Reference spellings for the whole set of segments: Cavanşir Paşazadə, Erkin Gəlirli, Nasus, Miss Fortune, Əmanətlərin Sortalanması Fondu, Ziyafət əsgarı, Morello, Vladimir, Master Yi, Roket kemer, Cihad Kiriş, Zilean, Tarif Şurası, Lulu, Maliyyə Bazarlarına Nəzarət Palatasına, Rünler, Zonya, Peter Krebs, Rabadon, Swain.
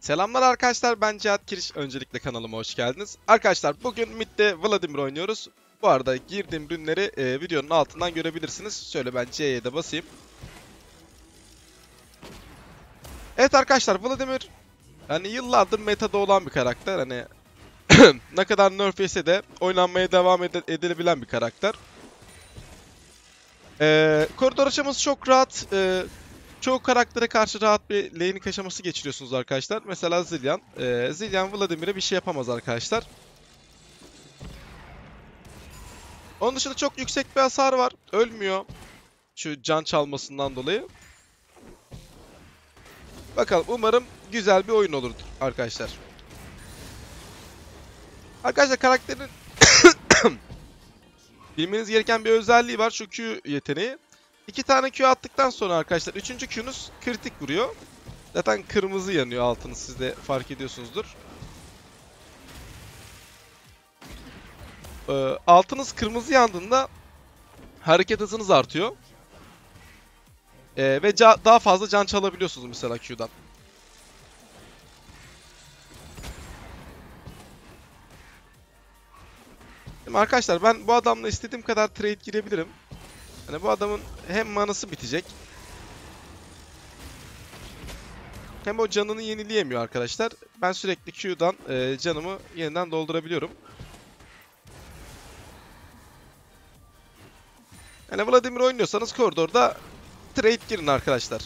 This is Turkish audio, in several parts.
Selamlar arkadaşlar, ben Cihad Kiriş. Öncelikle kanalıma hoş geldiniz. Arkadaşlar bugün midde Vladimir oynuyoruz. Bu arada girdiğim rünleri videonun altından görebilirsiniz. Şöyle ben C'ye de basayım. Evet arkadaşlar, Vladimir hani yıllardır metada olan bir karakter. Hani ne kadar nerf yese de oynanmaya devam edilebilen bir karakter. Koridor aşaması çok rahat. Çoğu karaktere karşı rahat bir laning aşaması geçiriyorsunuz arkadaşlar. Mesela Zilean. Zilean Vladimir'e bir şey yapamaz arkadaşlar. Onun dışında çok yüksek bir hasar var. Ölmüyor. Şu can çalmasından dolayı. Bakalım, umarım güzel bir oyun olur arkadaşlar. Arkadaşlar karakterin bilmeniz gereken bir özelliği var. Şu Q yeteneği. 2 tane Q attıktan sonra arkadaşlar 3. Q'nuz kritik vuruyor. Zaten kırmızı yanıyor altını, siz de fark ediyorsunuzdur. Altınız kırmızı yandığında hareket hızınız artıyor. Ve daha fazla can çalabiliyorsunuz mesela Q'dan. Şimdi arkadaşlar ben bu adamla istediğim kadar trade girebilirim. Yani bu adamın hem manası bitecek hem o canını yenileyemiyor arkadaşlar. Ben sürekli Q'dan canımı yeniden doldurabiliyorum. Yani Vladimir oynuyorsanız koridorda trade girin arkadaşlar.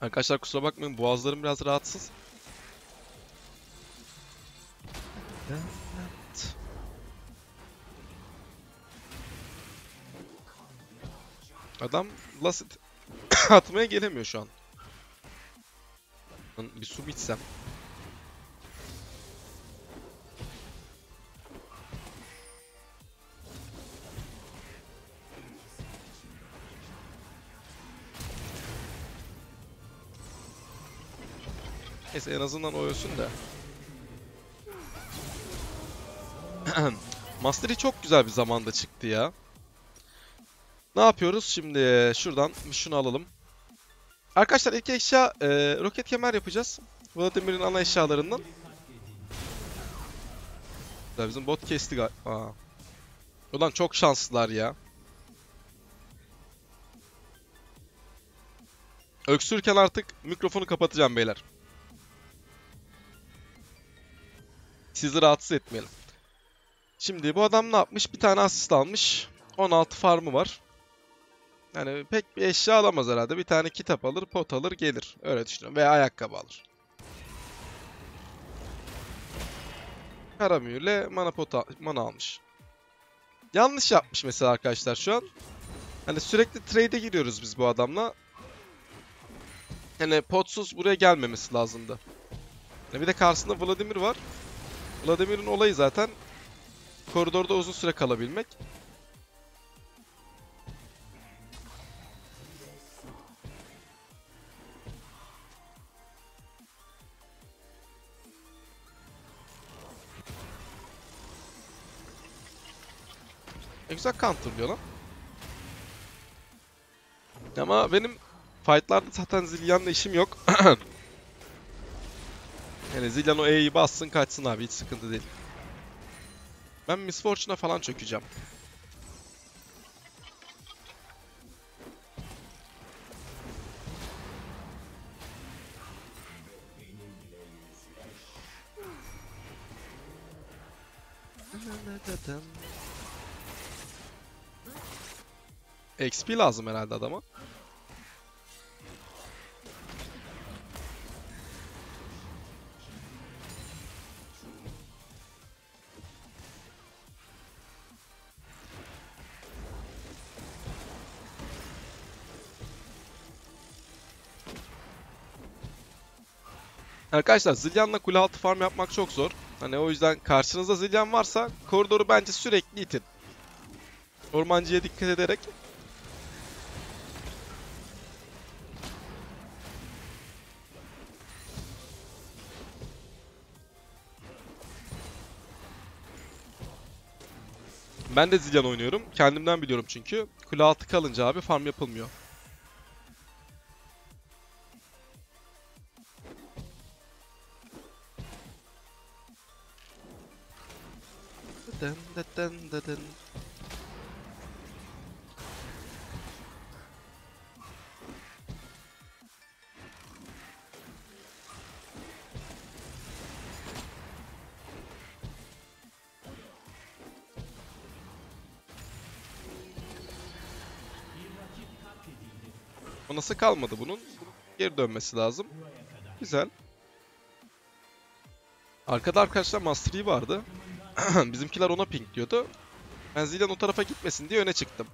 Arkadaşlar kusura bakmayın, boğazlarım biraz rahatsız. Evet. Adam lasit atmaya gelemiyor şu an. Bir su bitsem. Neyse, en azından o ölsün de. Master Yi çok güzel bir zamanda çıktı ya. Ne yapıyoruz şimdi? Şuradan şunu alalım. Arkadaşlar ilk eşya roket kemer yapacağız. Vladimir'in ana eşyalarından. Bizim bot kesti galiba. Ulan çok şanslılar ya. Öksürken artık mikrofonu kapatacağım beyler. Sizi rahatsız etmeyelim. Şimdi bu adam ne yapmış? Bir tane asist almış. 16 farmı var. Yani pek bir eşya alamaz herhalde. Bir tane kitap alır, pot alır, gelir. Öyle düşünüyorum. Veya ayakkabı alır. Karamürle mana almış. Yanlış yapmış mesela arkadaşlar şu an. Hani sürekli trade'e giriyoruz biz bu adamla. Yani potsuz buraya gelmemesi lazımdı. Yani bir de karşısında Vladimir var. Vladimir'in olayı zaten koridorda uzun süre kalabilmek. Güzel counter diyor lan. Ama benim fightlarda zaten Zilean'la işim yok. Yani Zilean o E'yi bassın kaçsın abi, hiç sıkıntı değil. Ben Miss Fortune'a falan çökeceğim. XP lazım herhalde adama. Arkadaşlar Zilean'la kule altı farm yapmak çok zor. Hani o yüzden karşınızda Zilean varsa koridoru bence sürekli itin. Ormancıya dikkat ederek. Ben de Zilean oynuyorum. Kendimden biliyorum çünkü. Kule altı kalınca abi farm yapılmıyor. O nasıl kalmadı bunun? Geri dönmesi lazım. Güzel. Arkada arkadaşlar Master Yi vardı. Bizimkiler ona pink diyordu. Ben Zilean o tarafa gitmesin diye öne çıktım.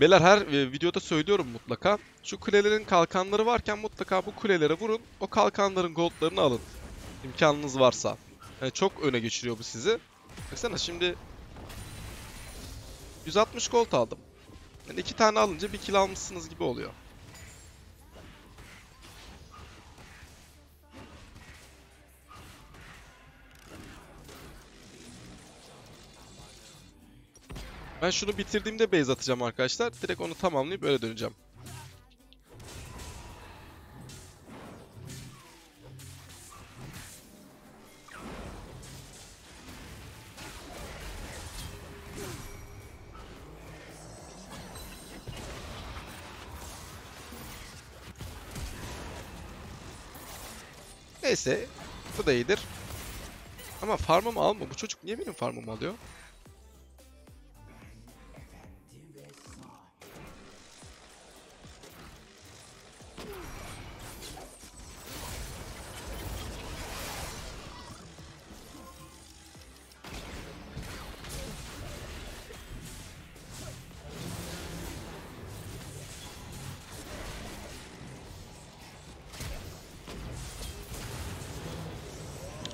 Beyler her videoda söylüyorum mutlaka. Şu kulelerin kalkanları varken mutlaka bu kulelere vurun. O kalkanların goldlarını alın. İmkanınız varsa. Yani çok öne geçiriyor bu sizi. Baksana şimdi 160 gold aldım. Yani 2 tane alınca 1 kill almışsınız gibi oluyor. Ben şunu bitirdiğimde base atacağım arkadaşlar. Direkt onu tamamlayıp öyle döneceğim. Neyse. Bu da iyidir. Ama farmımı alma. Bu çocuk niye benim farmımı alıyor?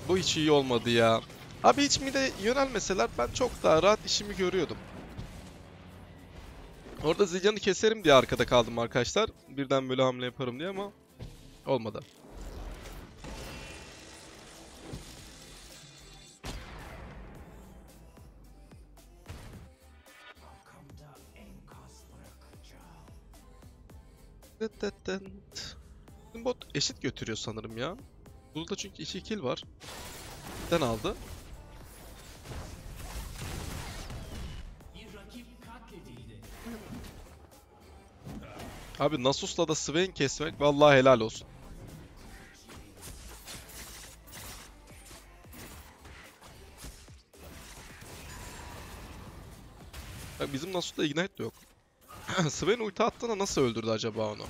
Bu hiç iyi olmadı ya. Abi hiç mi de yönelmeseler ben çok daha rahat işimi görüyordum. Orada Zilean'ı keserim diye arkada kaldım arkadaşlar. Birden böyle hamle yaparım diye ama olmadı. Bot eşit götürüyor sanırım ya. Burada çünkü 2 kill var. Birden aldı. Abi Nasus'la da Swain kesmek vallahi helal olsun. Bak bizim Nasus'ta ignite de yok. Swain ulti attığına nasıl öldürdü acaba onu?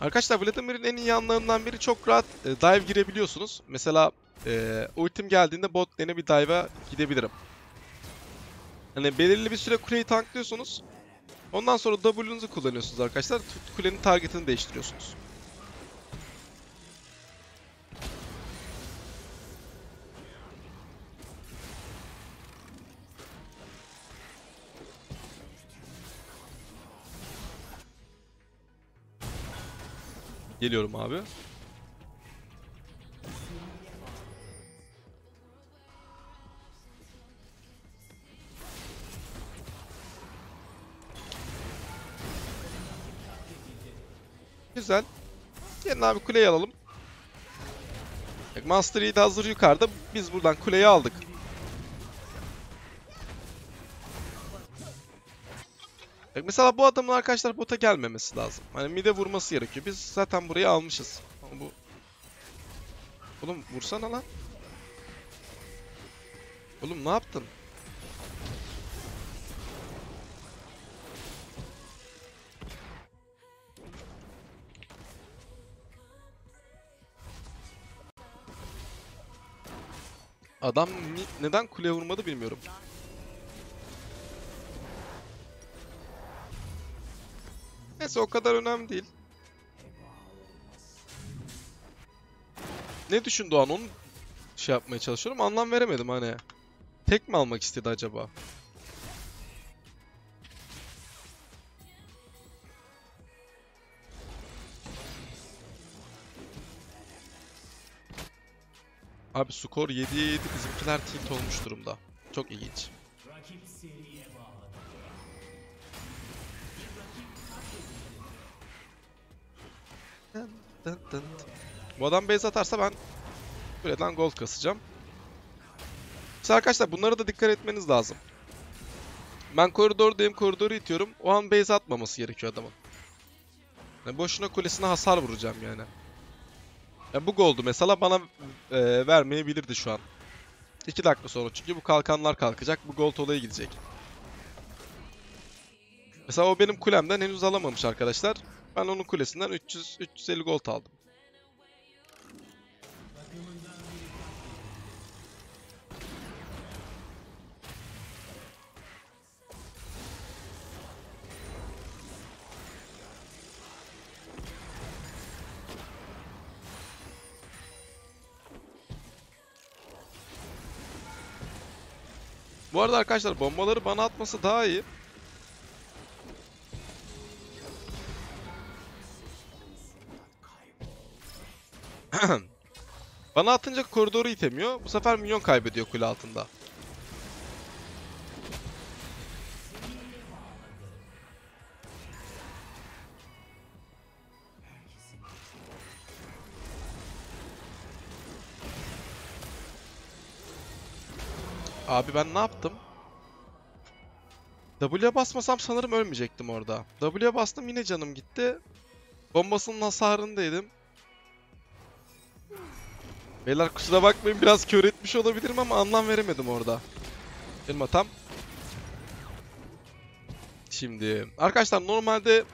Arkadaşlar Vladimir'in en iyi yanlarından biri çok rahat dive girebiliyorsunuz. Mesela ultim geldiğinde bot lane'e bir dive'a gidebilirim. Hani belirli bir süre kuleyi tanklıyorsunuz. Ondan sonra W'nuzu kullanıyorsunuz arkadaşlar. Kulenin targetini değiştiriyorsunuz. Geliyorum abi. Güzel. Gelin abi kuleyi alalım. Master Yi de hazır yukarıda. Biz buradan kuleyi aldık. Mesela bu adamın arkadaşlar bota gelmemesi lazım. Hani mide vurması gerekiyor. Biz zaten burayı almışız. Ama bu... Oğlum vursana lan. Oğlum ne yaptın? Adam neden kuleye vurmadı bilmiyorum. Neyse o kadar önemli değil. Ne düşündü an onu şey yapmaya çalışıyorum. Anlam veremedim hani. Tek mi almak istedi acaba? Abi skor 7-7, bizimkiler tilt olmuş durumda. Çok ilginç. Bu adam base atarsa ben buradan gold kasacağım. İşte arkadaşlar bunlara da dikkat etmeniz lazım. Ben koridordayım, koridoru itiyorum. O an base atmaması gerekiyor adamın. Yani boşuna kulesine hasar vuracağım yani. Yani bu gold'u mesela bana vermeyebilirdi şu an. 2 dakika sonra çünkü bu kalkanlar kalkacak, bu gold olaya gidecek. Mesela o benim kulemden henüz alamamış arkadaşlar. Ben onun kulesinden 300-350 gold aldım. Bu arada arkadaşlar bombaları bana atması daha iyi. Bana atınca koridoru itemiyor. Bu sefer minyon kaybediyor kule altında. Abi ben ne yaptım? W'ye basmasam sanırım ölmeyecektim orada. W'ye bastım, yine canım gitti. Bombasının hasarındaydım. Beyler kusura bakmayın, biraz kör etmiş olabilirim ama anlam veremedim orada. Benim hatam. Şimdi arkadaşlar normalde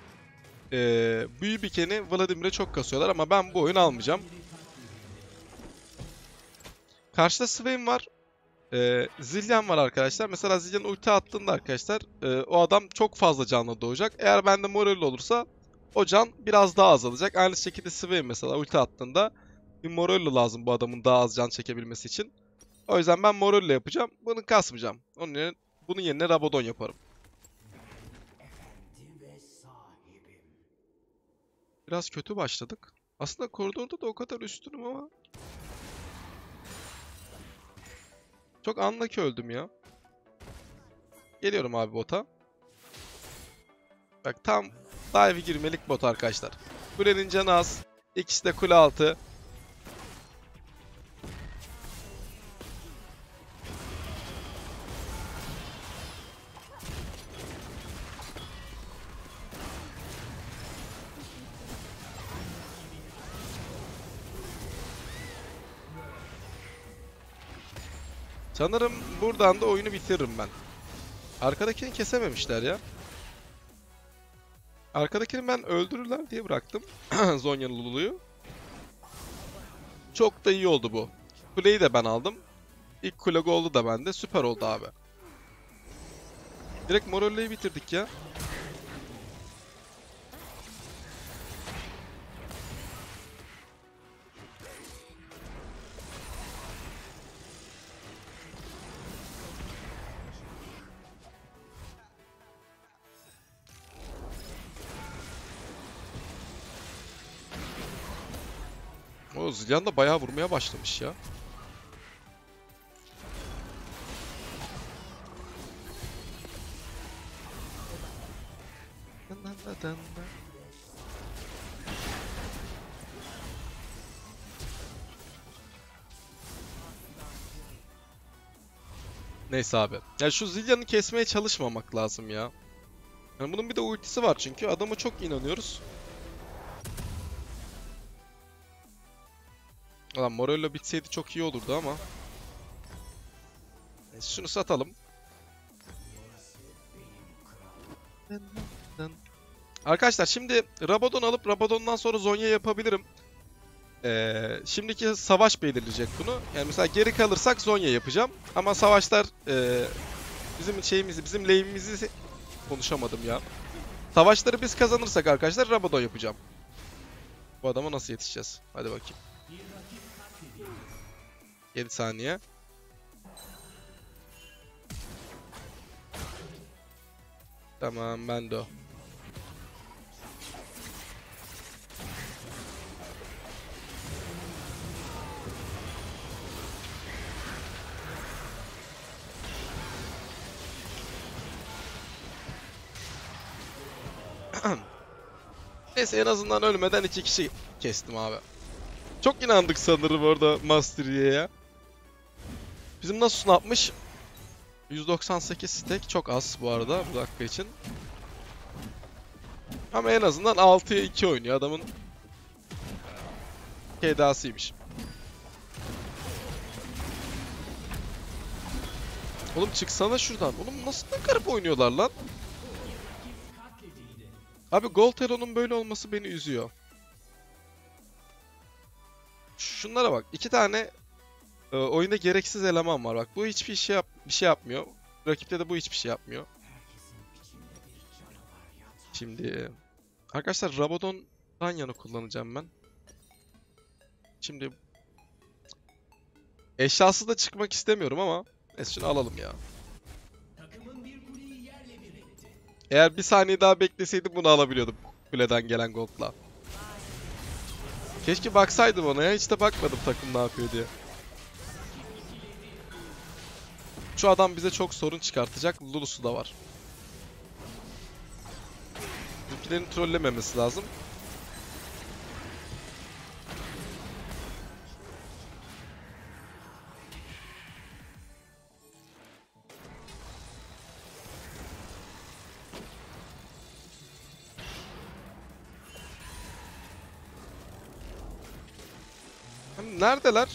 büyü bikeni Vladimir'e çok kasıyorlar ama ben bu oyunu almayacağım. Karşıda Swain var. Zilean var arkadaşlar. Mesela Zilean ulti attığında arkadaşlar o adam çok fazla canla doğacak. Eğer bende Morello olursa o can biraz daha azalacak. Aynı şekilde Swain mesela ulti attığında bir Morello lazım bu adamın daha az can çekebilmesi için. O yüzden ben Morello yapacağım. Bunu kasmayacağım. Bunun yerine Rabadon yaparım. Biraz kötü başladık. Aslında koridorda da o kadar üstünüm ama çok andaki öldüm ya. Geliyorum abi bota. Bak tam dive girmelik bot arkadaşlar. Kulenin canı az. İkisi de kule altı. Sanırım buradan da oyunu bitiririm ben. Arkadakini kesememişler ya. Arkadakini ben öldürürler diye bıraktım. Zonya'nın Lulu'yu. Çok da iyi oldu bu. Kuleyi de ben aldım. İlk kule goldu da bende. Süper oldu abi. Direkt Morello'yu bitirdik ya. Zilean da bayağı vurmaya başlamış ya. Neyse abi. Ya şu Zilean'ı kesmeye çalışmamak lazım ya. Yani bunun bir de ultisi var çünkü. Adama çok inanıyoruz. Lan Morello bitseydi çok iyi olurdu ama. Şunu satalım. Arkadaşlar şimdi Rabadon alıp Rabadon'dan sonra Zonya yapabilirim. Şimdiki savaş belirleyecek bunu. Yani mesela geri kalırsak Zonya yapacağım. Ama savaşlar bizim lane'imizi konuşamadım ya. Savaşları biz kazanırsak arkadaşlar Rabadon yapacağım. Bu adama nasıl yetişeceğiz? Hadi bakayım. 7 saniye. Tamam, ben de o. Neyse, en azından ölmeden 2 kişi kestim abi. Çok inandık sanırım orada Master Yi'ye. Bizim Nasus ne yapmış? 198 stack çok az bu arada bu dakika için. Ama en azından 6'ya 2 oynuyor. Adamın kedasıymış. Oğlum çıksana şuradan. Oğlum nasıl ne garip oynuyorlar lan? Abi Gold Hero'nun böyle olması beni üzüyor. Şunlara bak. 2 tane oyunda gereksiz eleman var. Bak bu hiçbir şey yapmıyor. Rakipte de bu hiçbir şey yapmıyor. Şimdi arkadaşlar Rabadon'dan yana kullanacağım ben. Şimdi eşyasız da çıkmak istemiyorum ama neyse şunu alalım ya. Eğer bir saniye daha bekleseydim bunu alabiliyordum kuleden gelen gold'la. Keşke baksaydım ona ya, hiç de bakmadım takım ne yapıyor diye. Şu adam bize çok sorun çıkartacak. Lulu'su da var. Bizimkilerin trollememesi lazım. Hani neredeler?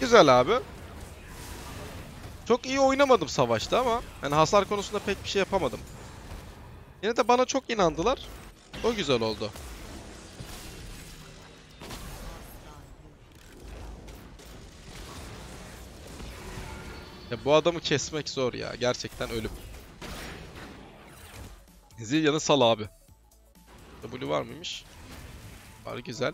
Güzel abi. Çok iyi oynamadım savaşta ama yani hasar konusunda pek bir şey yapamadım. Yine de bana çok inandılar. O güzel oldu. Ya bu adamı kesmek zor ya. Gerçekten ölüm. Zilean'ı sal abi. W var mıymış? Var, güzel.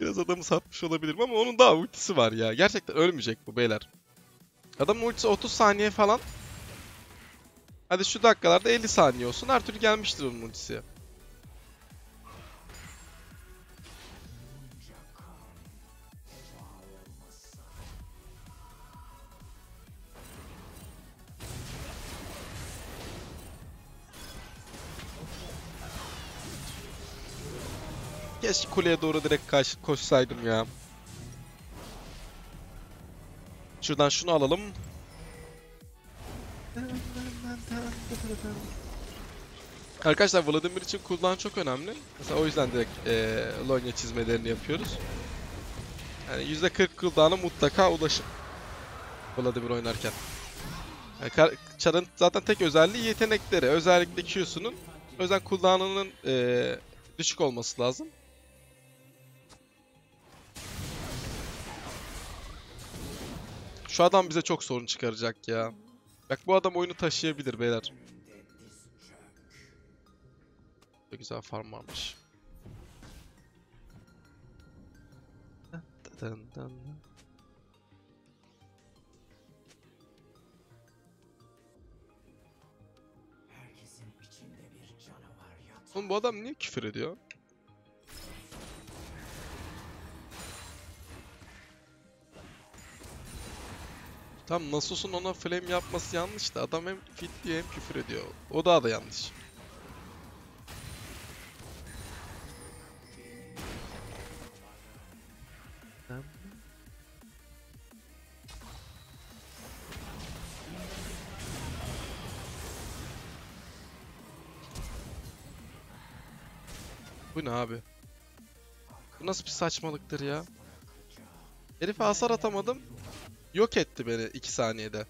Biraz adamı satmış olabilirim ama onun daha ultisi var ya. Gerçekten ölmeyecek bu beyler. Adamın ultisi 30 saniye falan. Hadi şu dakikalarda 50 saniye olsun. Her türlü gelmiştir onun ultisi. Keşke kuleye doğru direkt koşsaydım ya. Şuradan şunu alalım. Arkadaşlar Vladimir için cooldown çok önemli. Mesela o yüzden direkt Zonya çizmelerini yapıyoruz. Yani %40 cooldown'a mutlaka ulaşın Vladimir oynarken. Yani Çar'ın zaten tek özelliği yetenekleri. Özellikle Q'sunun. O yüzden cooldown'ının düşük olması lazım. Şu adam bize çok sorun çıkaracak ya. Bak bu adam oyunu taşıyabilir beyler. Çok güzel farm varmış. Oğlum bu adam niye küfür ediyor? Tam Nasus'un ona flame yapması yanlış da adam hem fit diyor hem küfür ediyor. O daha da yanlış. Bu ne abi? Bu nasıl bir saçmalıktır ya? Herife hasar atamadım. Yok etti beni 2 saniyede.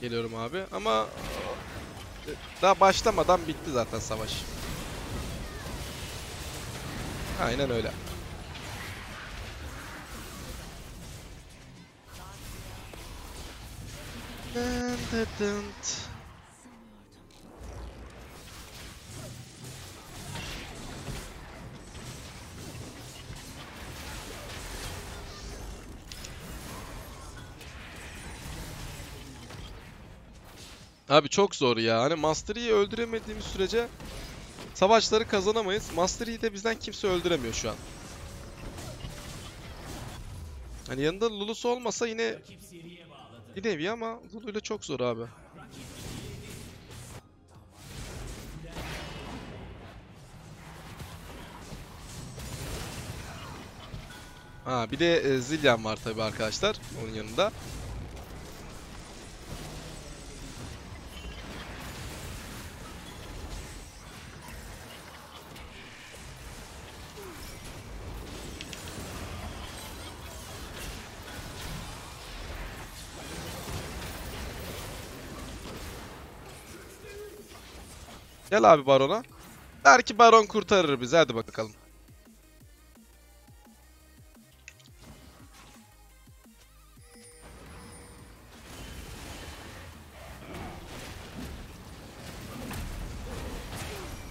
Geliyorum abi ama daha başlamadan bitti zaten savaş. Aynen öyle. Abi çok zor ya. Hani Master Yi'yi öldüremediğimiz sürece savaşları kazanamayız. Master Yi'yi de bizden kimse öldüremiyor şu an. Hani yanında Lulu'su olmasa yine bir nevi ama Lulu'yla çok zor abi. Ha bir de Zilean var tabi arkadaşlar onun yanında. Gel abi Baron'a. Der ki Baron kurtarır bizi. Hadi bakalım.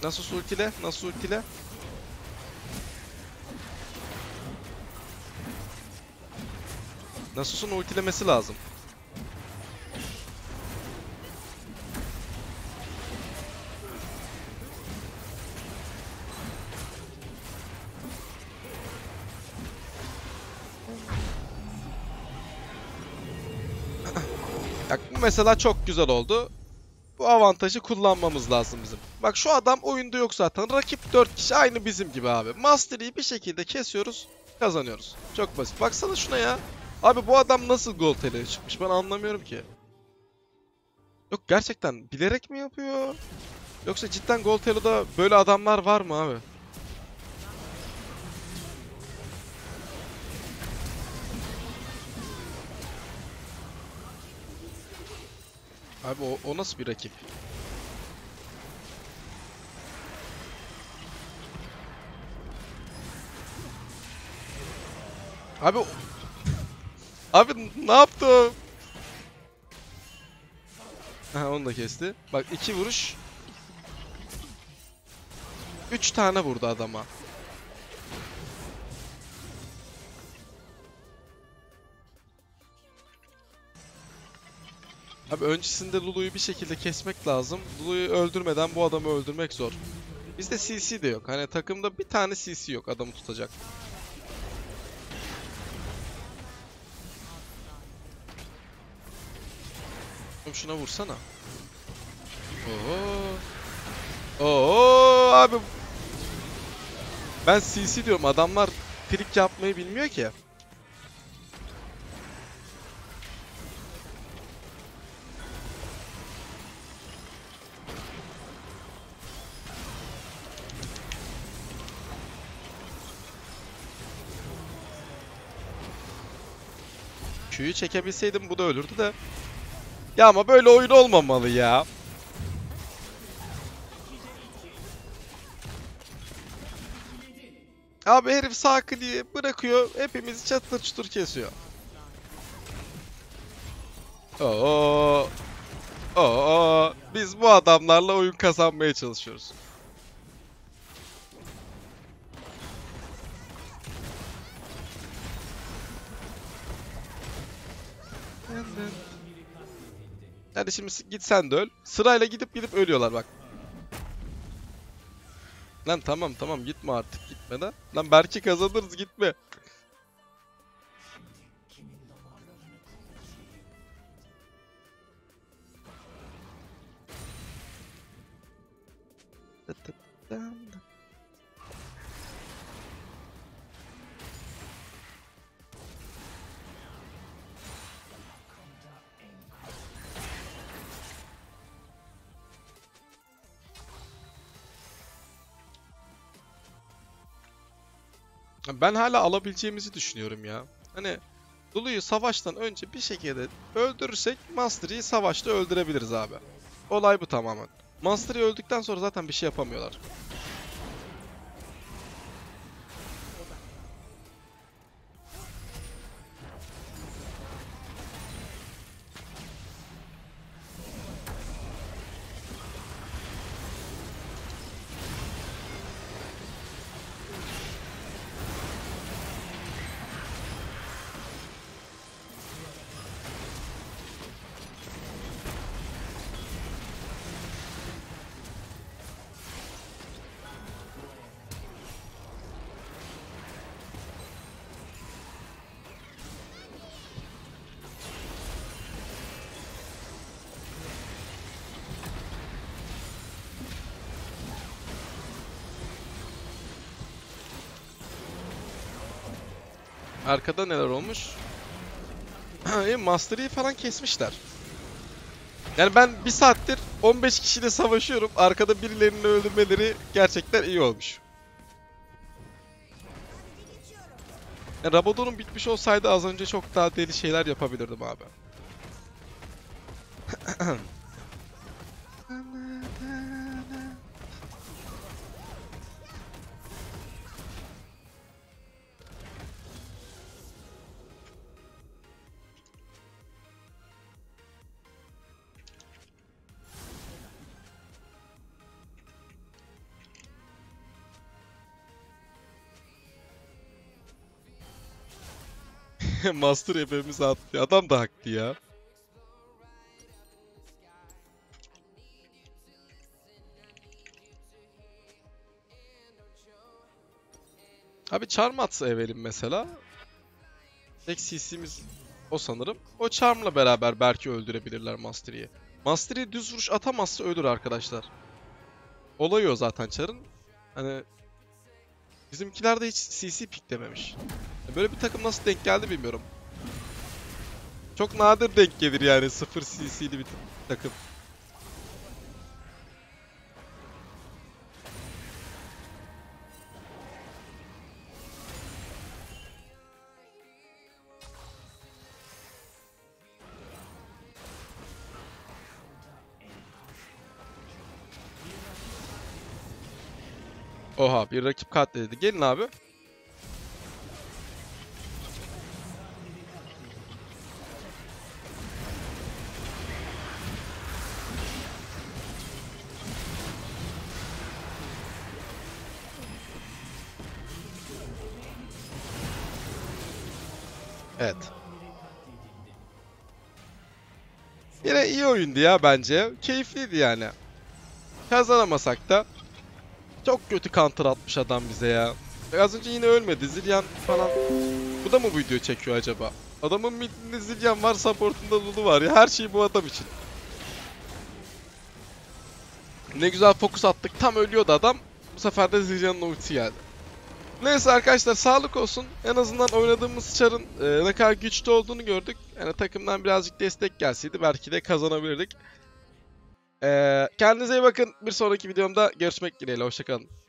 Nasus ultile. Nasus ultile. Nasus'un ultilemesi lazım. Mesela çok güzel oldu. Bu avantajı kullanmamız lazım bizim. Bak şu adam oyunda yok zaten. Rakip 4 kişi aynı bizim gibi abi. Master Yi'yi bir şekilde kesiyoruz. Kazanıyoruz. Çok basit. Baksana şuna ya. Abi bu adam nasıl gol teleye çıkmış ben anlamıyorum ki. Yok gerçekten bilerek mi yapıyor? Yoksa cidden gol teloda böyle adamlar var mı abi? Abi o nasıl bir rakip? Abi abi ne yaptı? Ha onu da kesti. Bak 2 vuruş. 3 tane vurdu adama. Abi öncesinde Lulu'yu bir şekilde kesmek lazım. Lulu'yu öldürmeden bu adamı öldürmek zor. Bizde CC de yok. Hani takımda bir tane CC yok adamı tutacak. Şuna vursana. Oo. Oo abi. Ben CC diyorum. Adamlar trik yapmayı bilmiyor ki. Q'yu çekebilseydim bu da ölürdü de. Ya ama böyle oyun olmamalı ya. Abi herif sağ kliği bırakıyor. Hepimizi çatır çutur kesiyor. Oo. Oo. Biz bu adamlarla oyun kazanmaya çalışıyoruz. Yani şimdi git sen de öl. Sırayla gidip ölüyorlar bak. Lan tamam gitme artık gitme de. Lan belki kazanırız gitme. Ben hala alabileceğimizi düşünüyorum ya. Hani Lulu'yu savaştan önce bir şekilde öldürürsek Master Yi'yi savaşta öldürebiliriz abi. Olay bu tamamen. Master Yi öldükten sonra zaten bir şey yapamıyorlar. Arkada neler olmuş? Master Yi falan kesmişler. Yani ben bir saattir 15 kişiyle savaşıyorum. Arkada birilerini öldürmeleri gerçekten iyi olmuş. Yani Rabadon'un bitmiş olsaydı az önce çok daha deli şeyler yapabilirdim abi. Master hepimiz attı. Adam da haklı ya. Abi charm atsa evelim mesela. Tek CC'miz o sanırım. O charm'la beraber belki öldürebilirler Master Yi'yi. Master Yi düz vuruş atamazsa ölür arkadaşlar. Olayı o zaten char'ın. Hani bizimkiler de hiç CC piklememiş. Böyle bir takım nasıl denk geldi bilmiyorum. Çok nadir denk gelir yani 0 CC'li bir takım. Oha, bir rakip katledildi. Gelin abi. Evet. Yine iyi oyundu ya bence. Keyifliydi yani. Kazanamasak da çok kötü counter atmış adam bize ya. Az önce yine ölmedi. Zilean falan. Bu da mı bu video çekiyor acaba? Adamın midinde Zilean var, supportunda Lulu var ya. Her şey bu adam için. Ne güzel fokus attık. Tam ölüyordu adam. Bu sefer de Zilean'ın ulti geldi. Neyse arkadaşlar, sağlık olsun. En azından oynadığımız çarın ne kadar güçlü olduğunu gördük. Yani takımdan birazcık destek gelseydi belki de kazanabilirdik. Kendinize iyi bakın. Bir sonraki videomda görüşmek dileğiyle. Hoşçakalın.